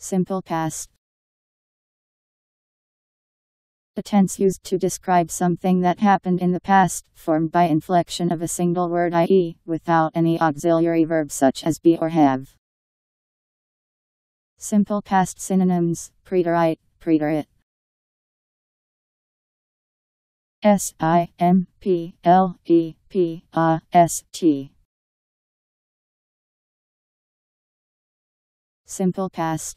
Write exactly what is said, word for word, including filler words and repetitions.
Simple past. A tense used to describe something that happened in the past, formed by inflection of a single word, that is, without any auxiliary verb such as be or have. Simple past synonyms: preterite, preterite. S I M P L E P A S T. Simple past.